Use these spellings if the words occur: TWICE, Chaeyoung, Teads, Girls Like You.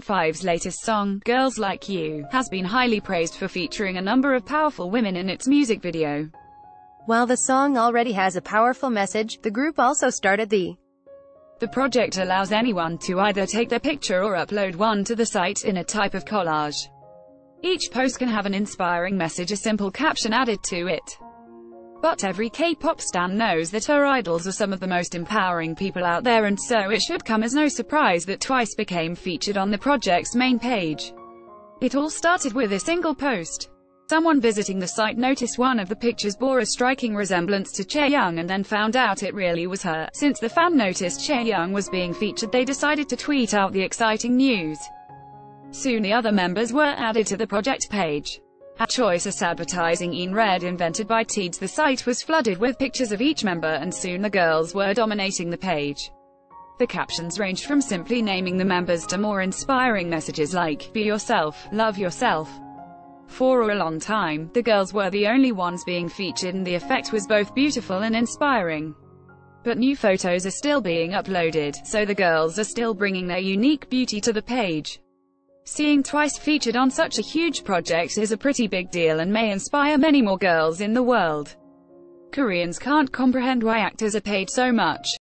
2005's latest song, Girls Like You, has been highly praised for featuring a number of powerful women in its music video. While the song already has a powerful message, the group also started The project allows anyone to either take their picture or upload one to the site in a type of collage. Each post can have an inspiring message, a simple caption added to it. But every K-pop stan knows that her idols are some of the most empowering people out there, and so it should come as no surprise that TWICE became featured on the project's main page. It all started with a single post. Someone visiting the site noticed one of the pictures bore a striking resemblance to Chaeyoung and then found out it really was her. Since the fan noticed Chaeyoung was being featured, they decided to tweet out the exciting news. Soon the other members were added to the project page. A choice as advertising in red invented by Teads, the site was flooded with pictures of each member and soon the girls were dominating the page. The captions ranged from simply naming the members to more inspiring messages like, "Be yourself, love yourself." For a long time, the girls were the only ones being featured and the effect was both beautiful and inspiring. But new photos are still being uploaded, so the girls are still bringing their unique beauty to the page. Seeing TWICE featured on such a huge project is a pretty big deal and may inspire many more girls in the world. Koreans can't comprehend why actors are paid so much.